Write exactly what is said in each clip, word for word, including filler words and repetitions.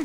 Oh!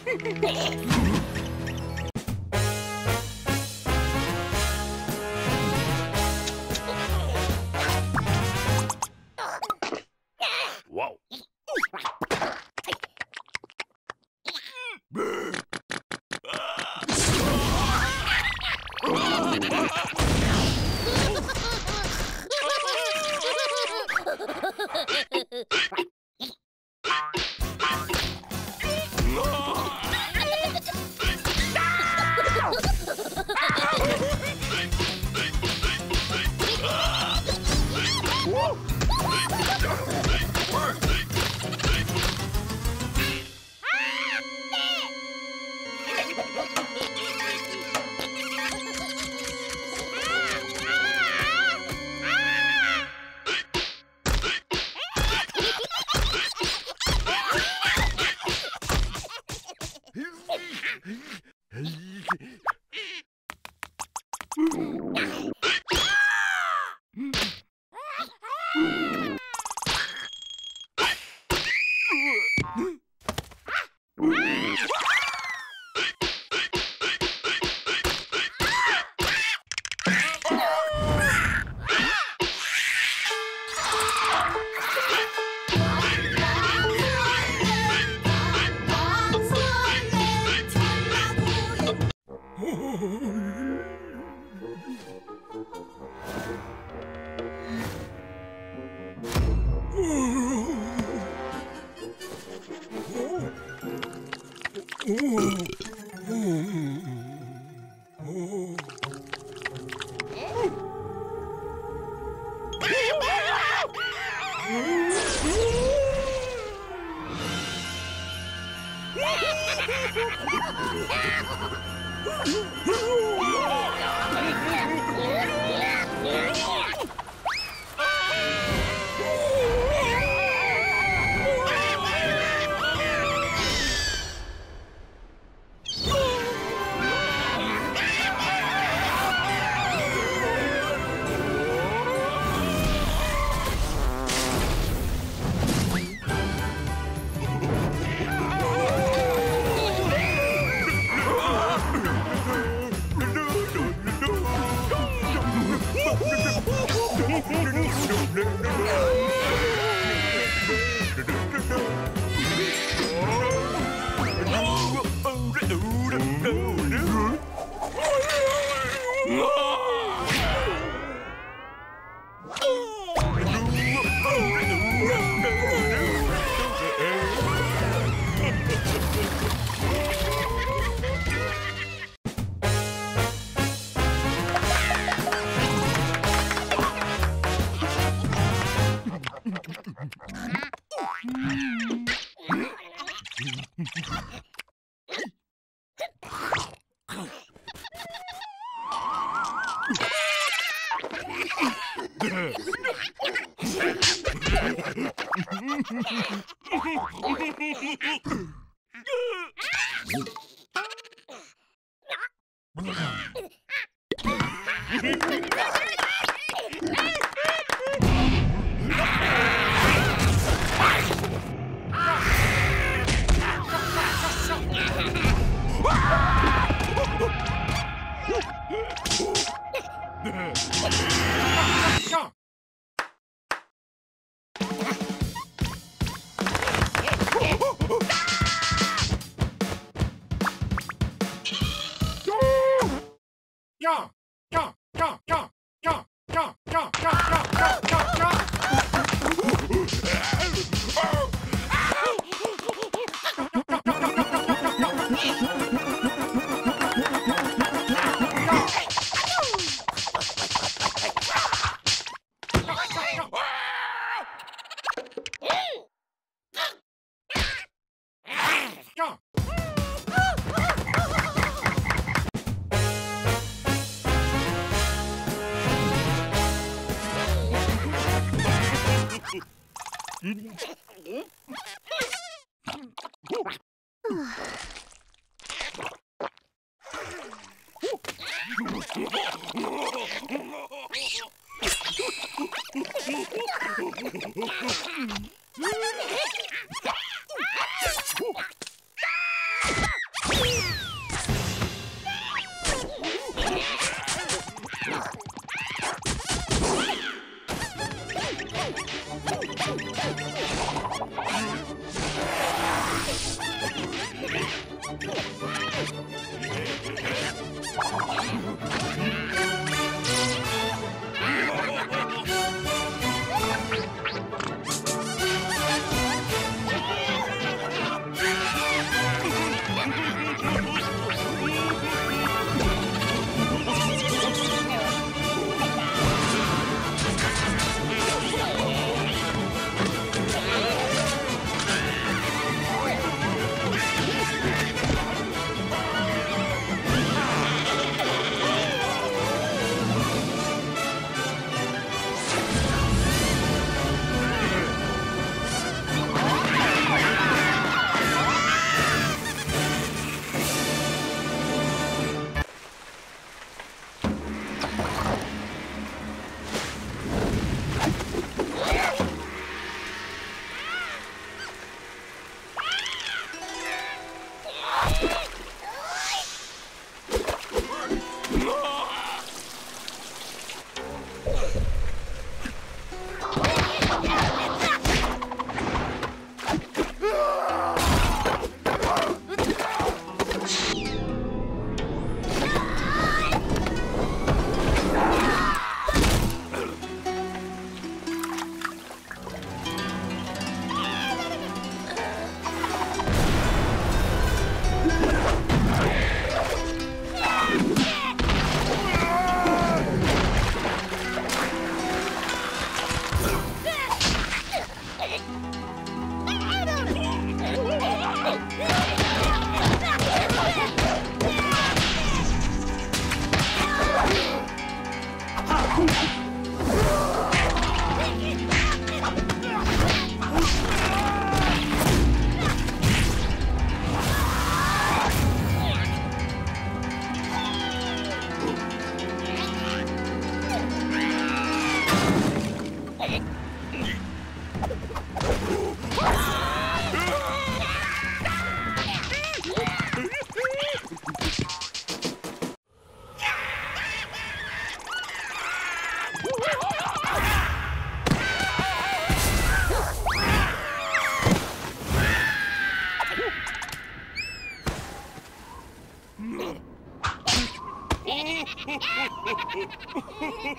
Whoa! Woo! Whoa!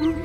What?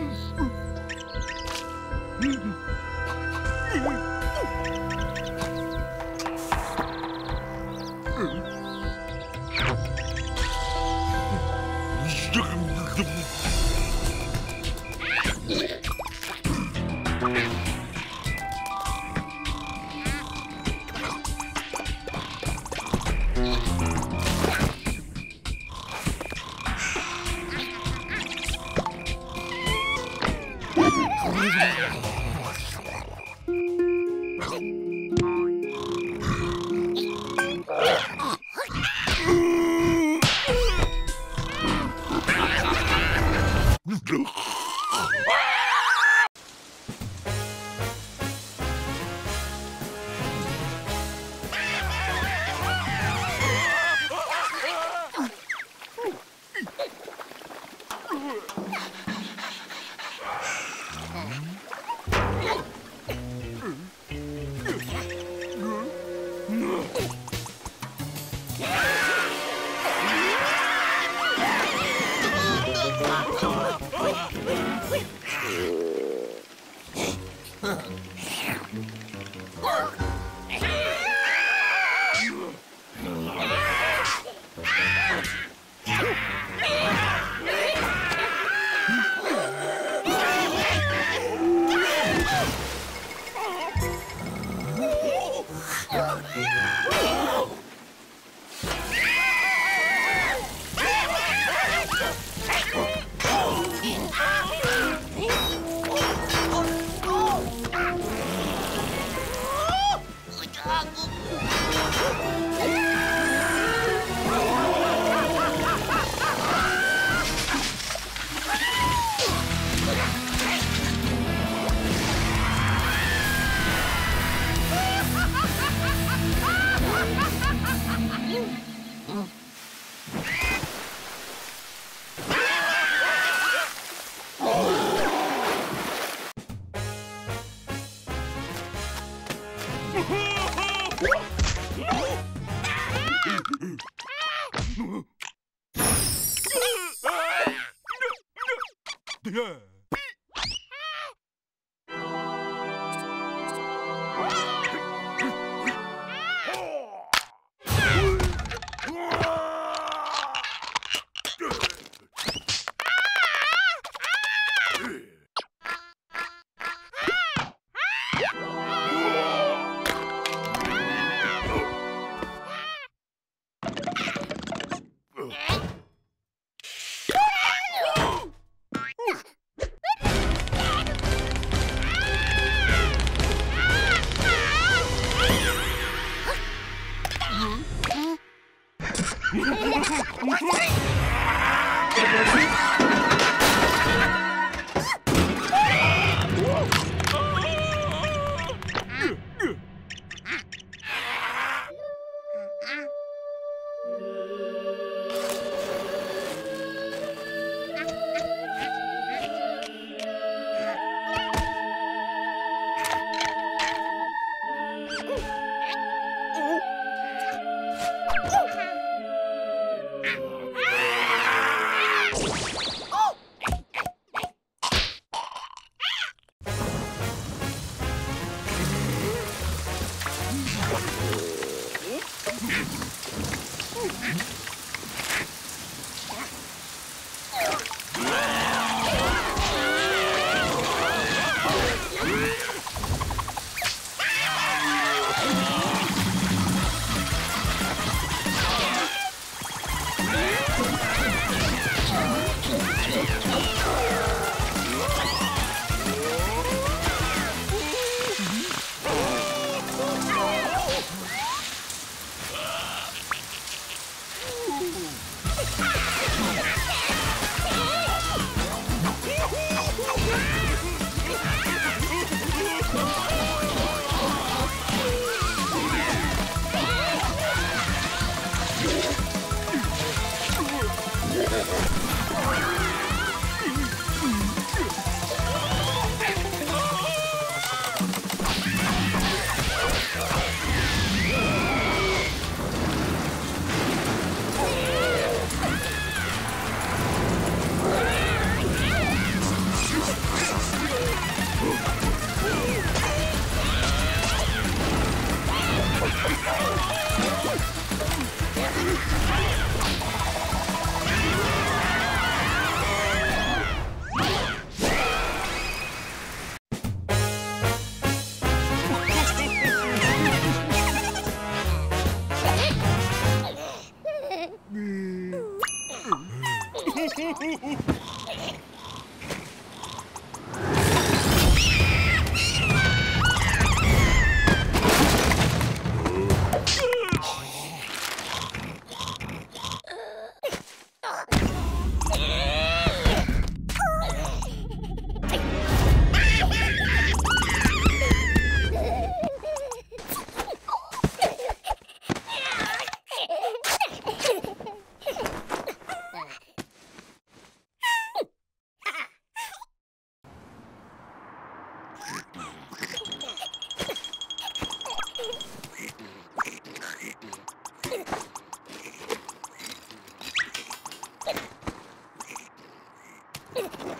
Woo!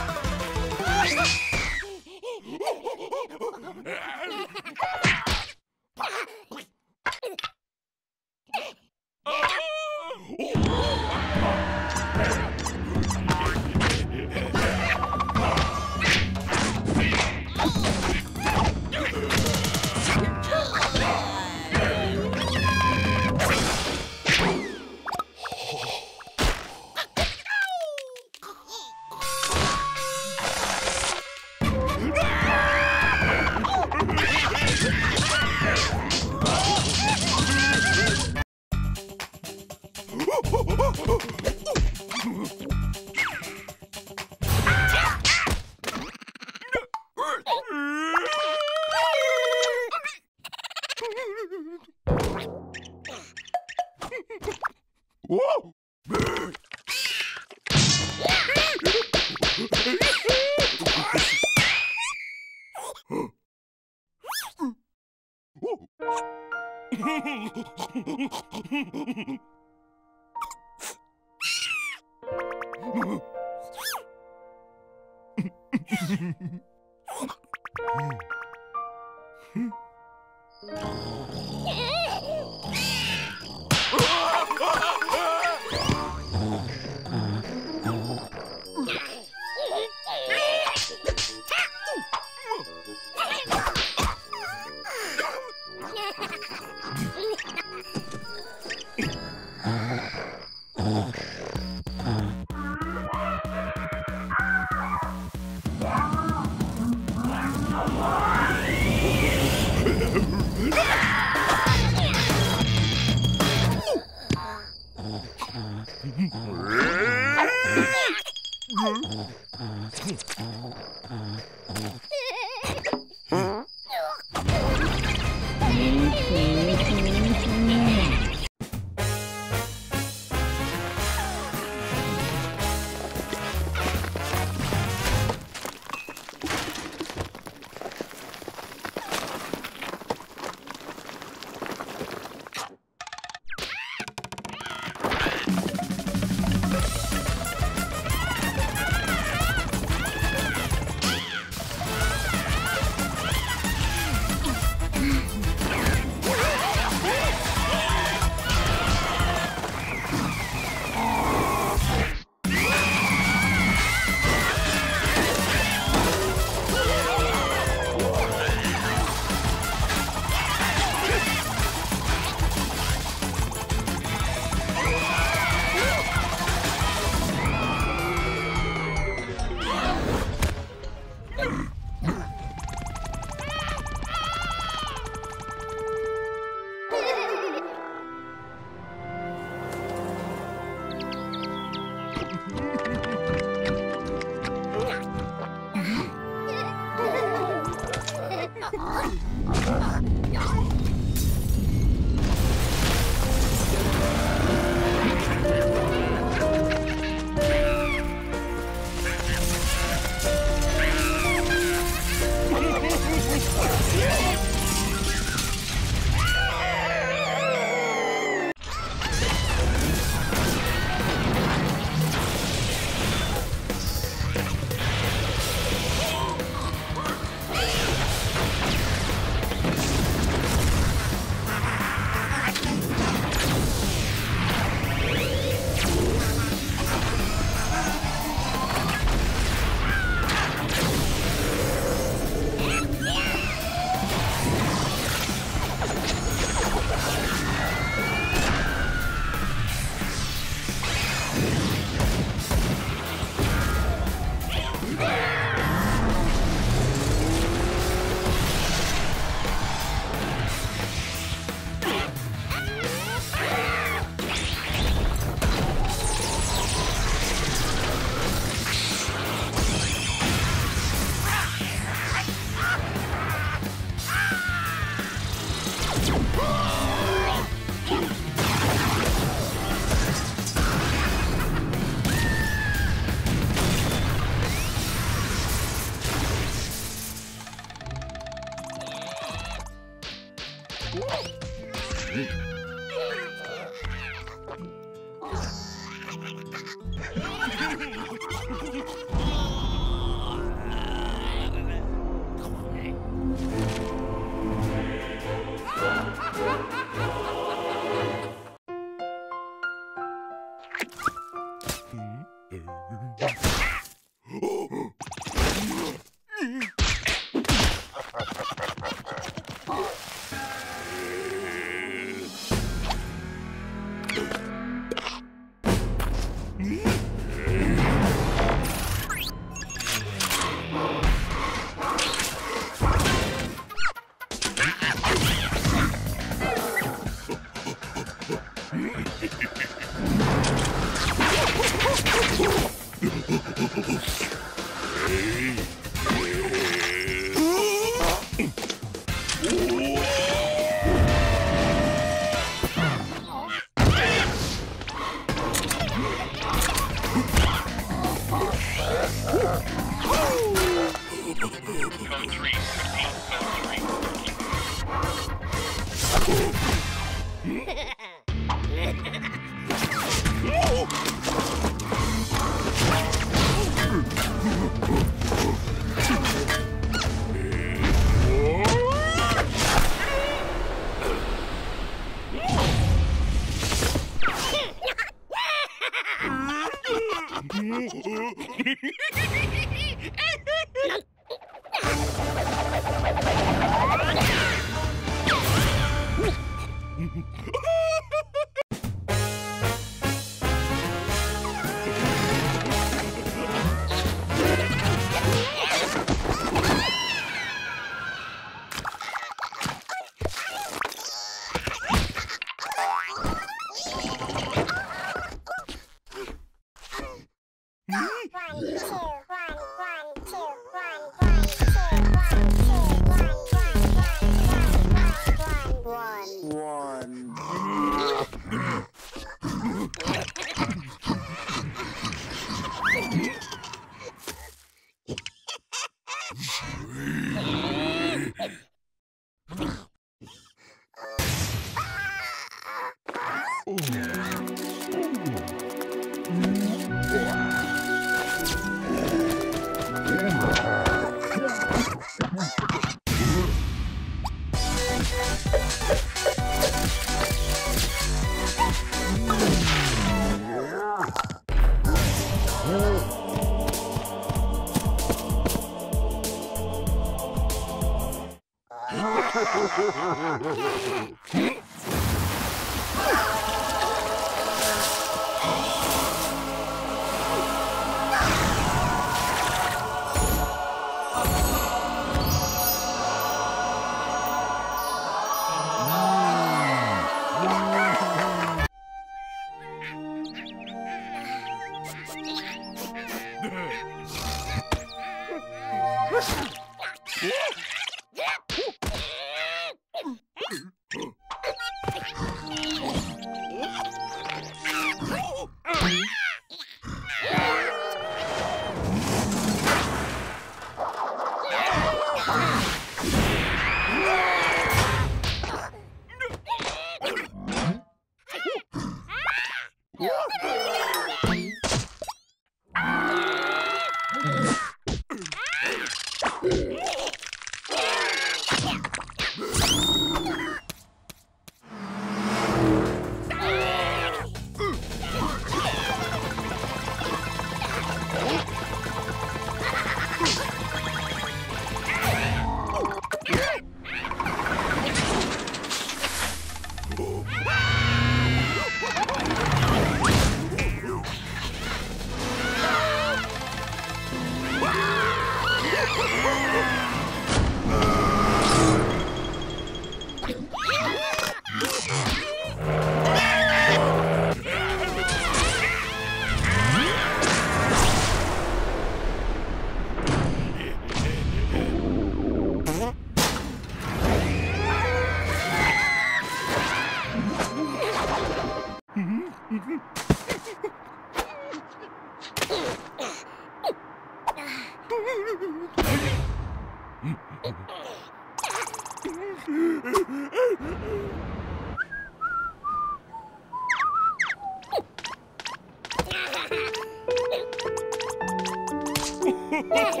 Whoa!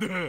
Oh,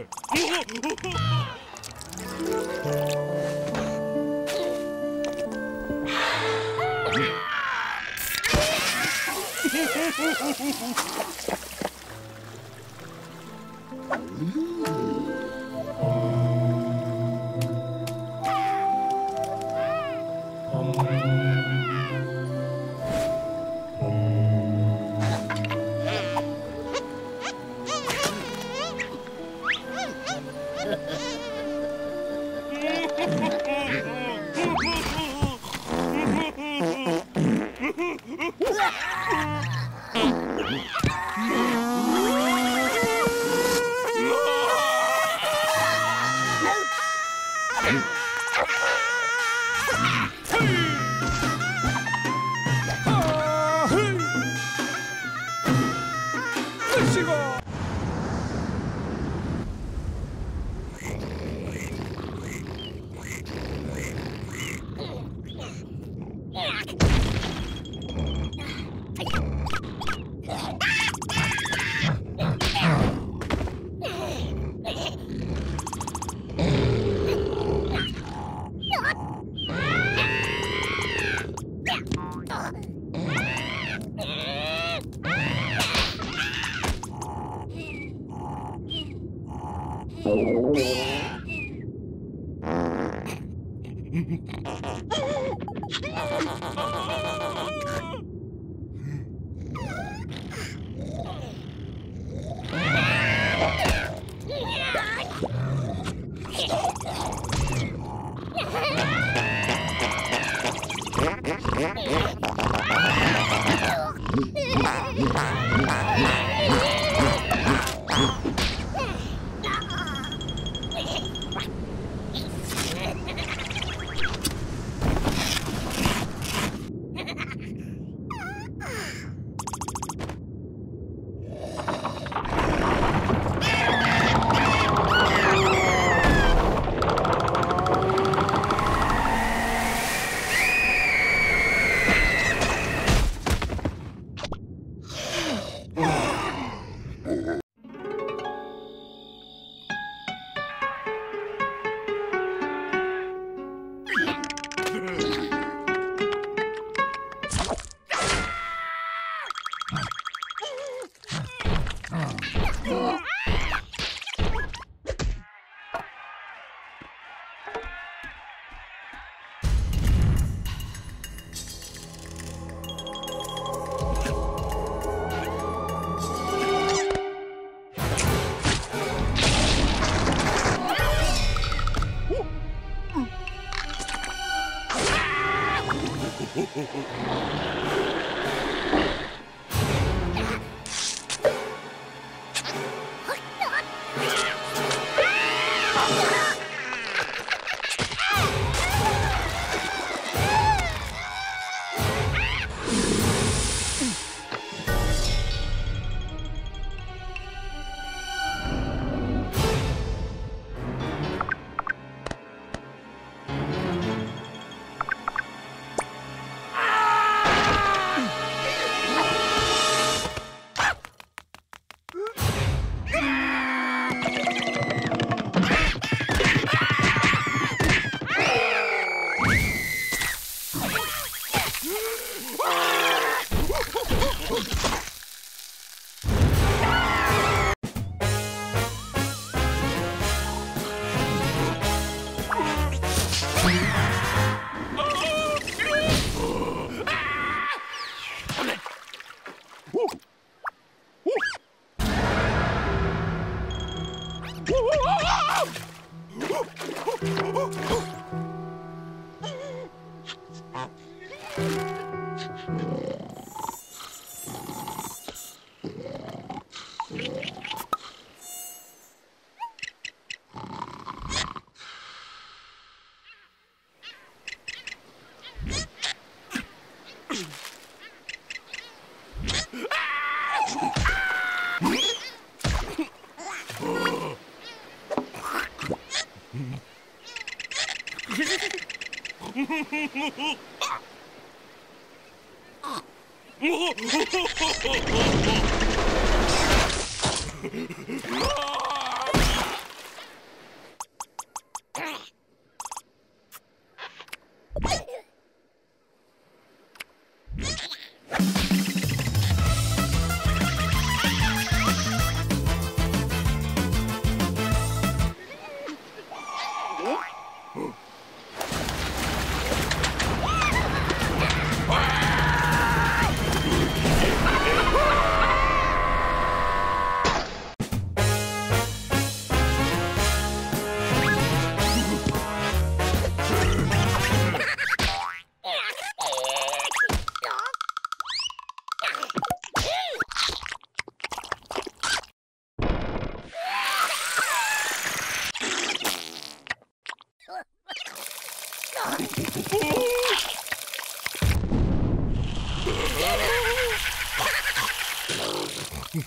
Hey!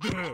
Mm-hmm.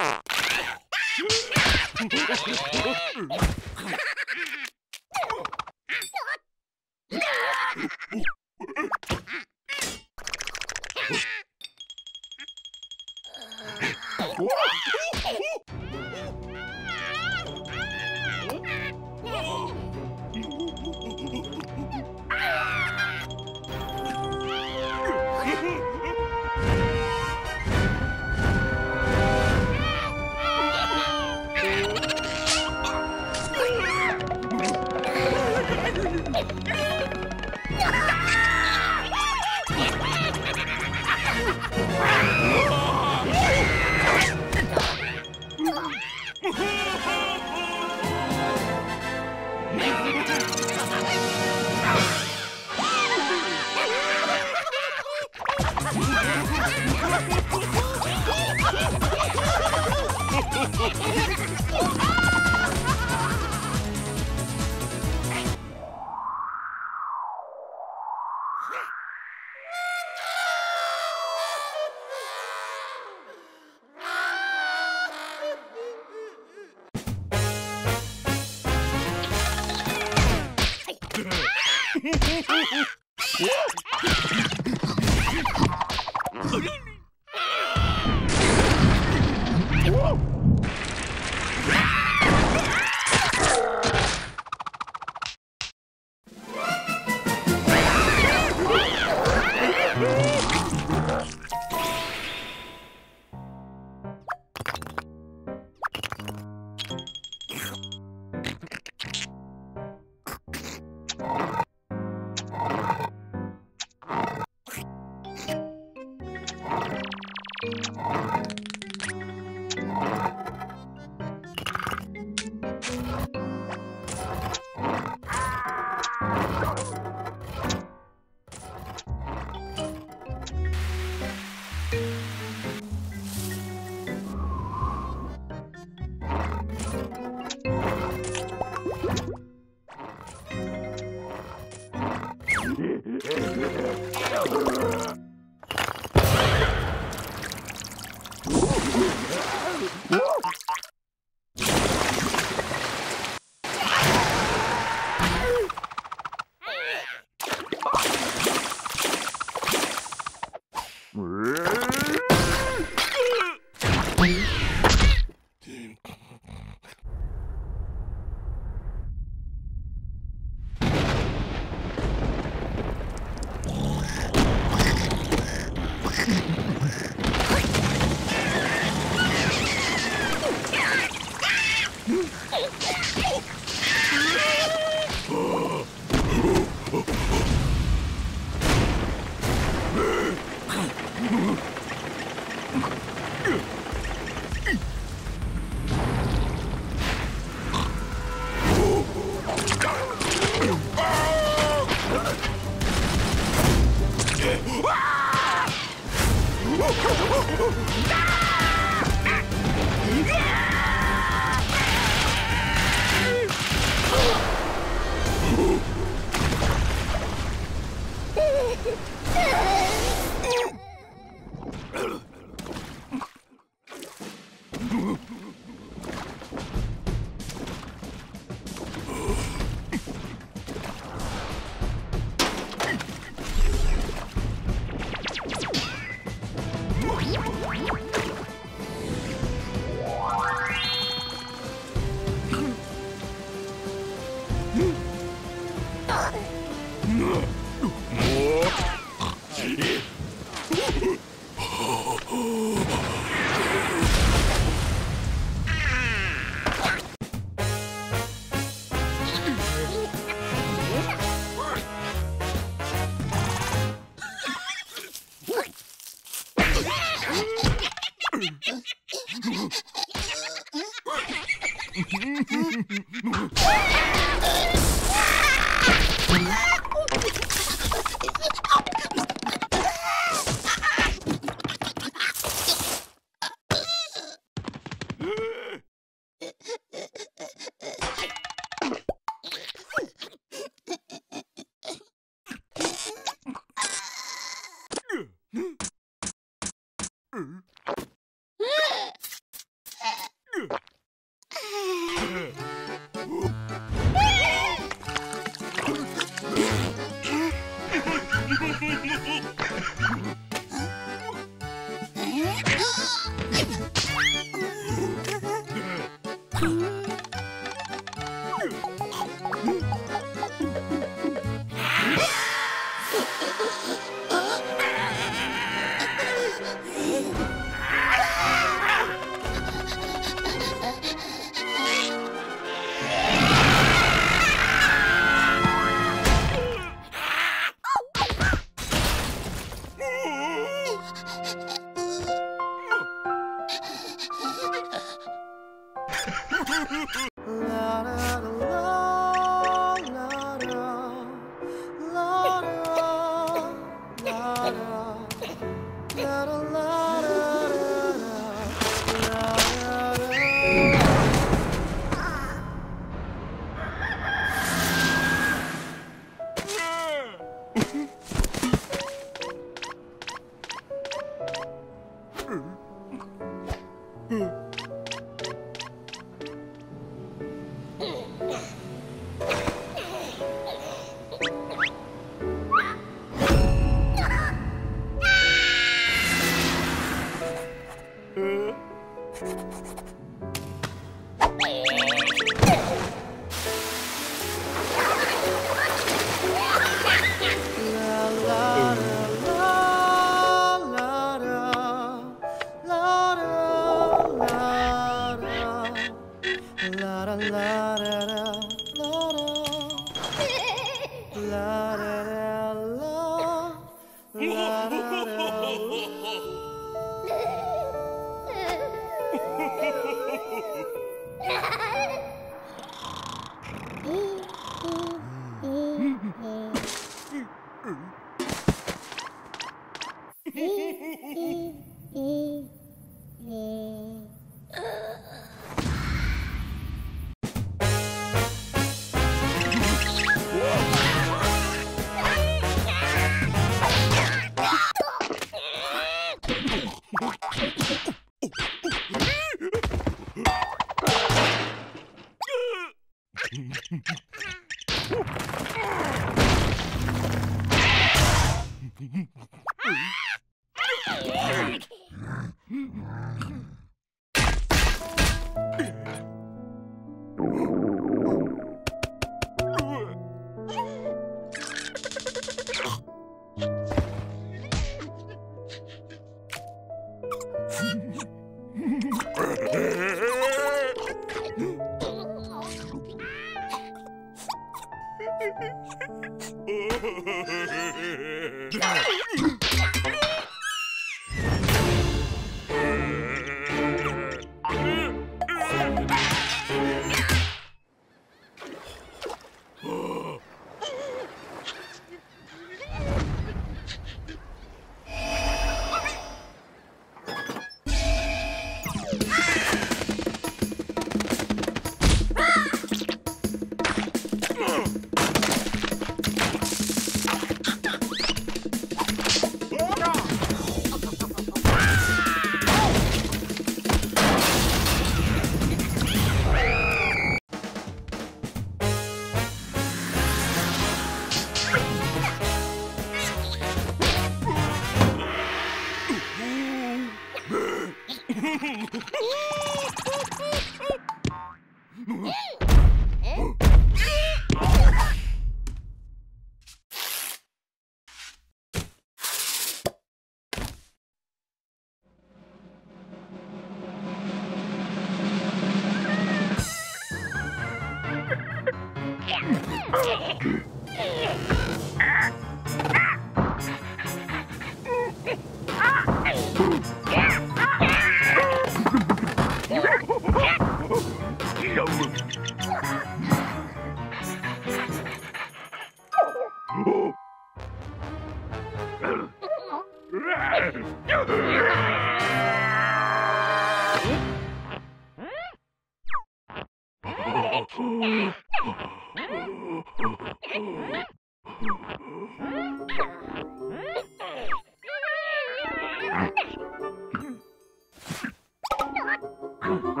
Boom!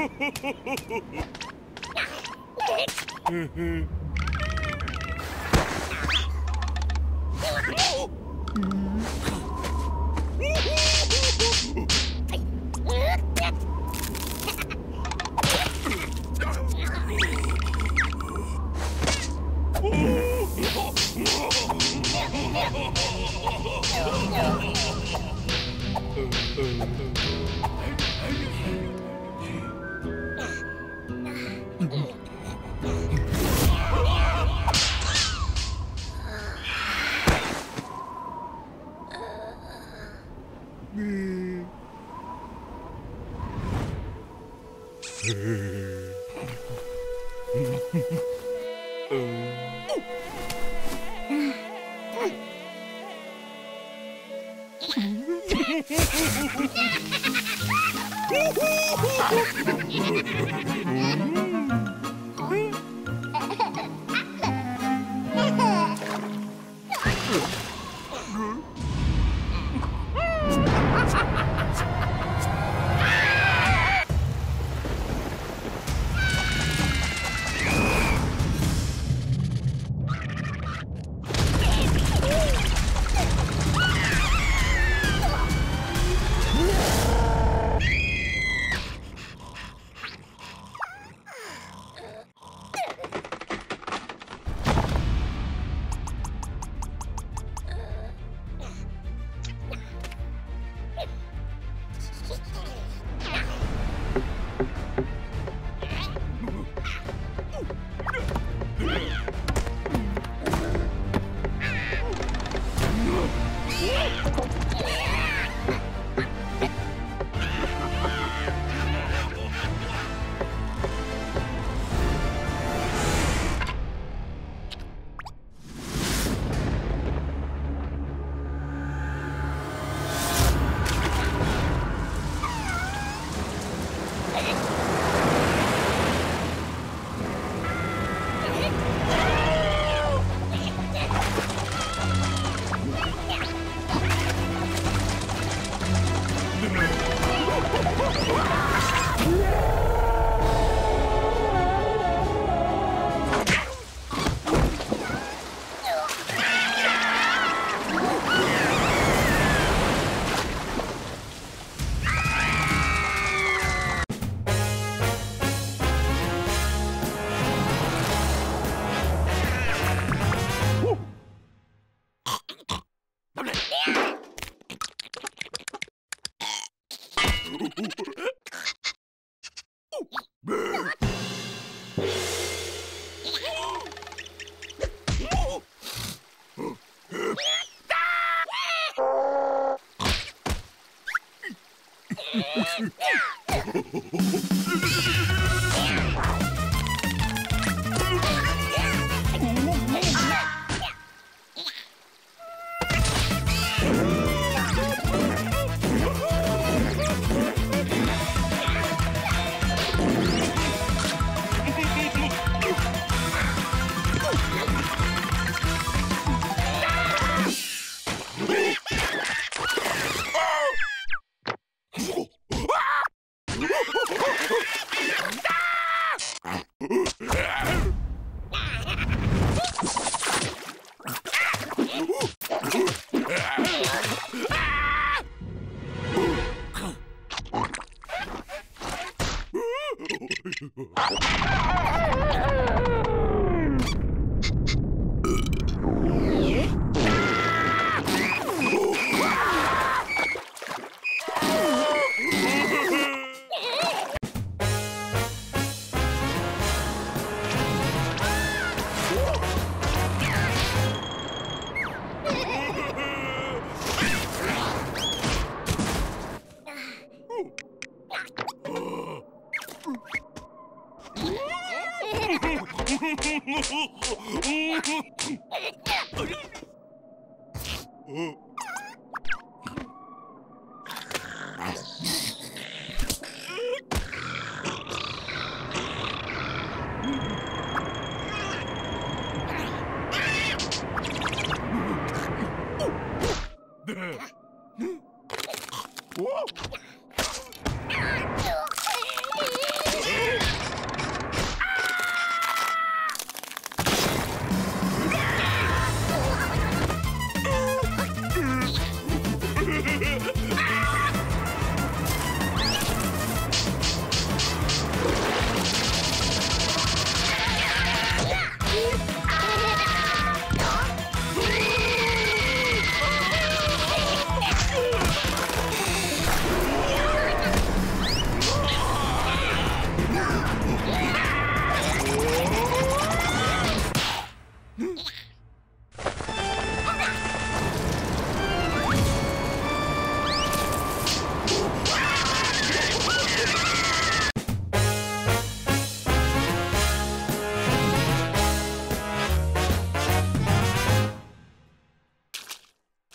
Mm-hmm. Whoa!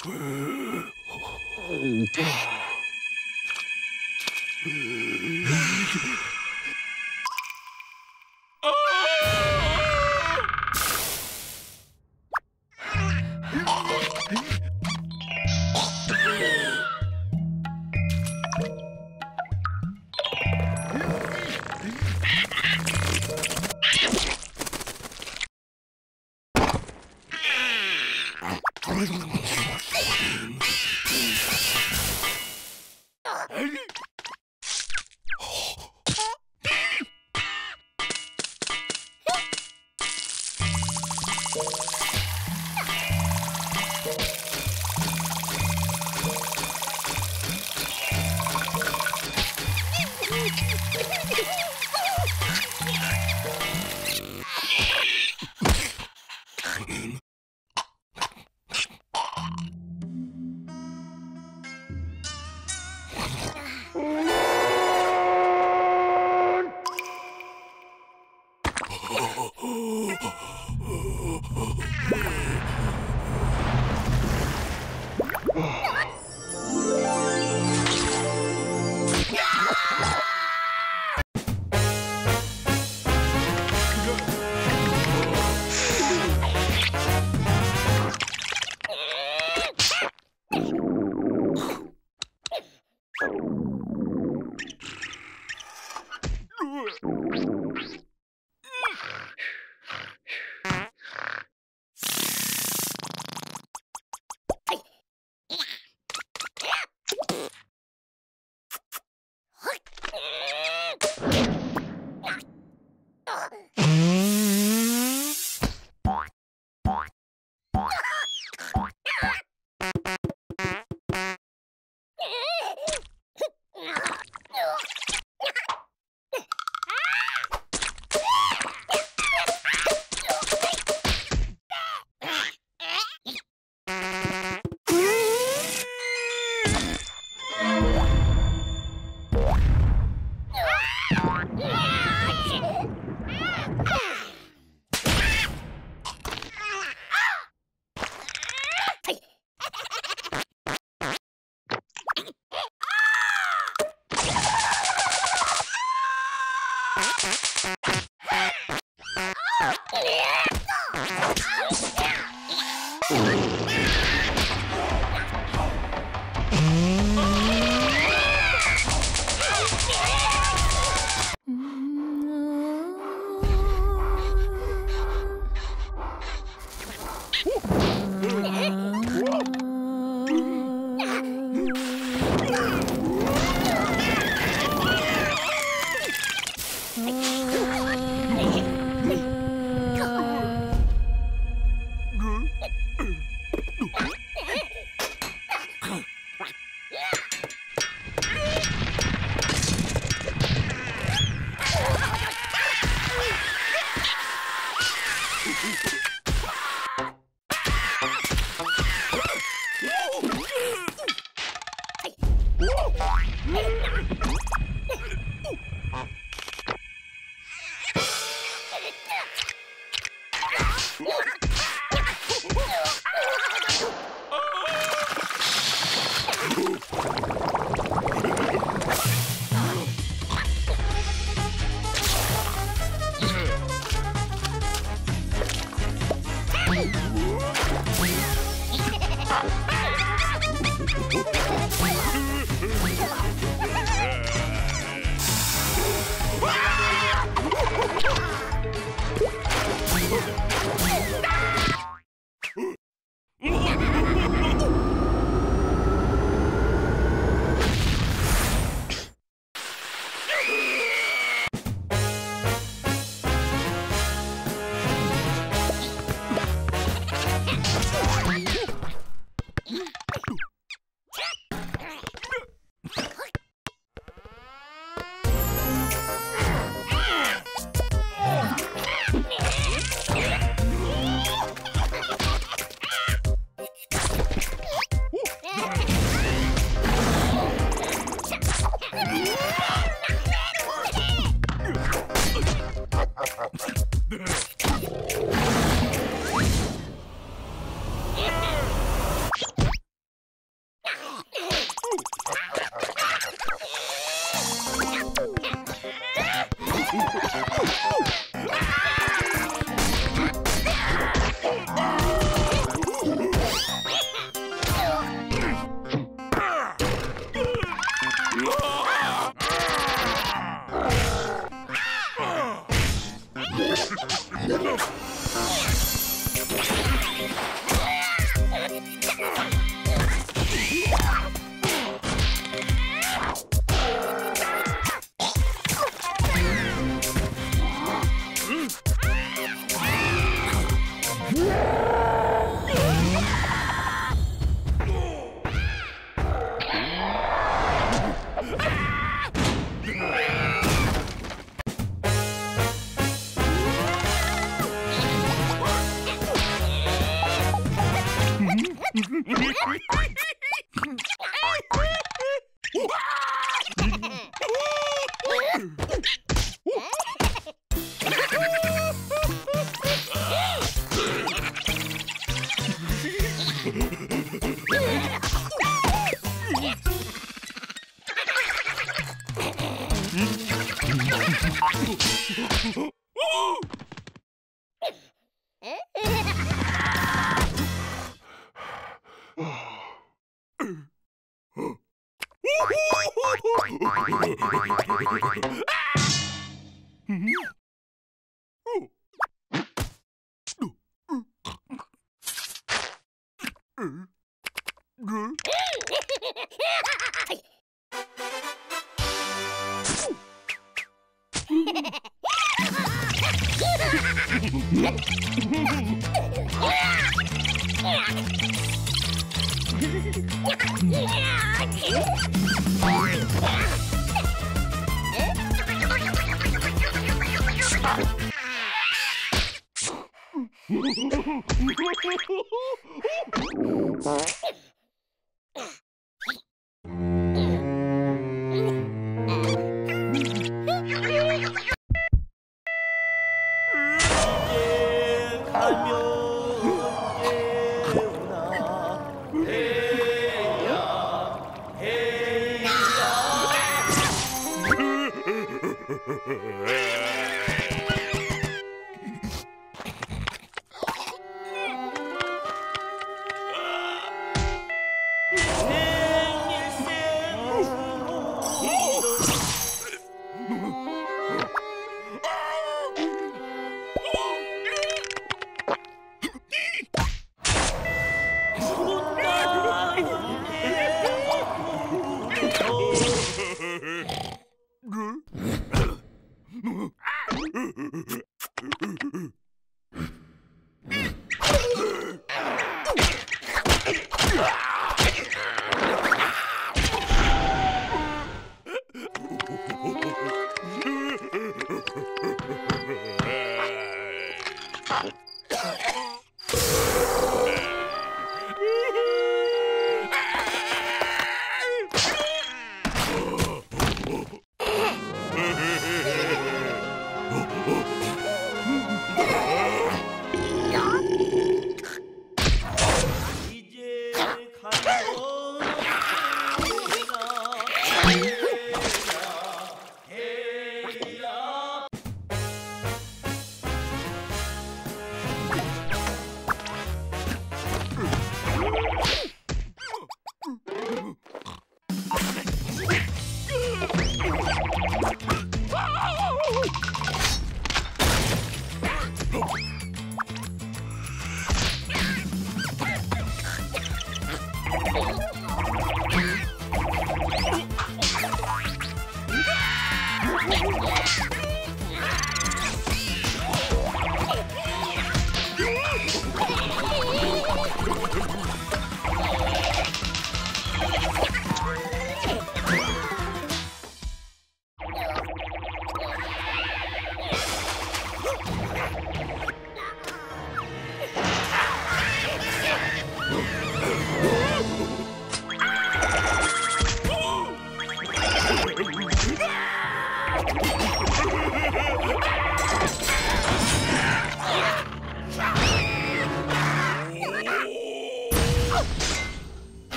Check!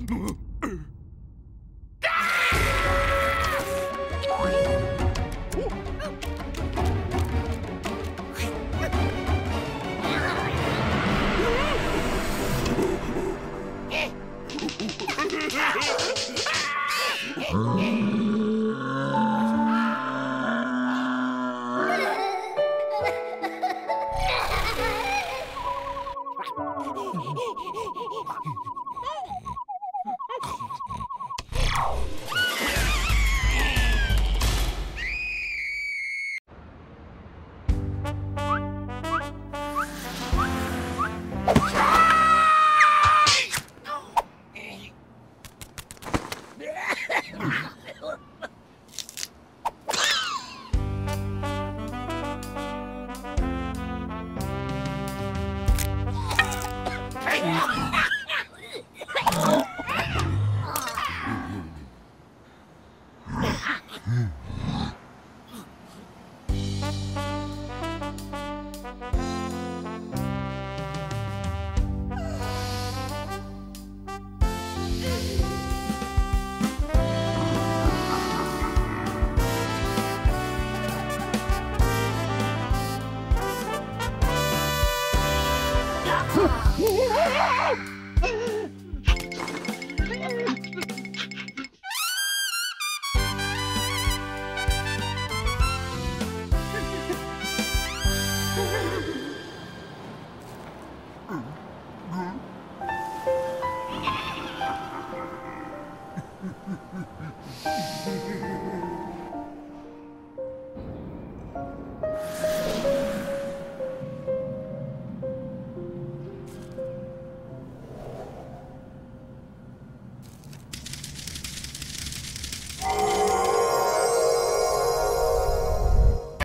No.